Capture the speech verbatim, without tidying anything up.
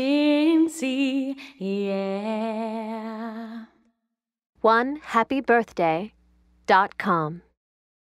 Ginsy, yeah. one happy birthday dot com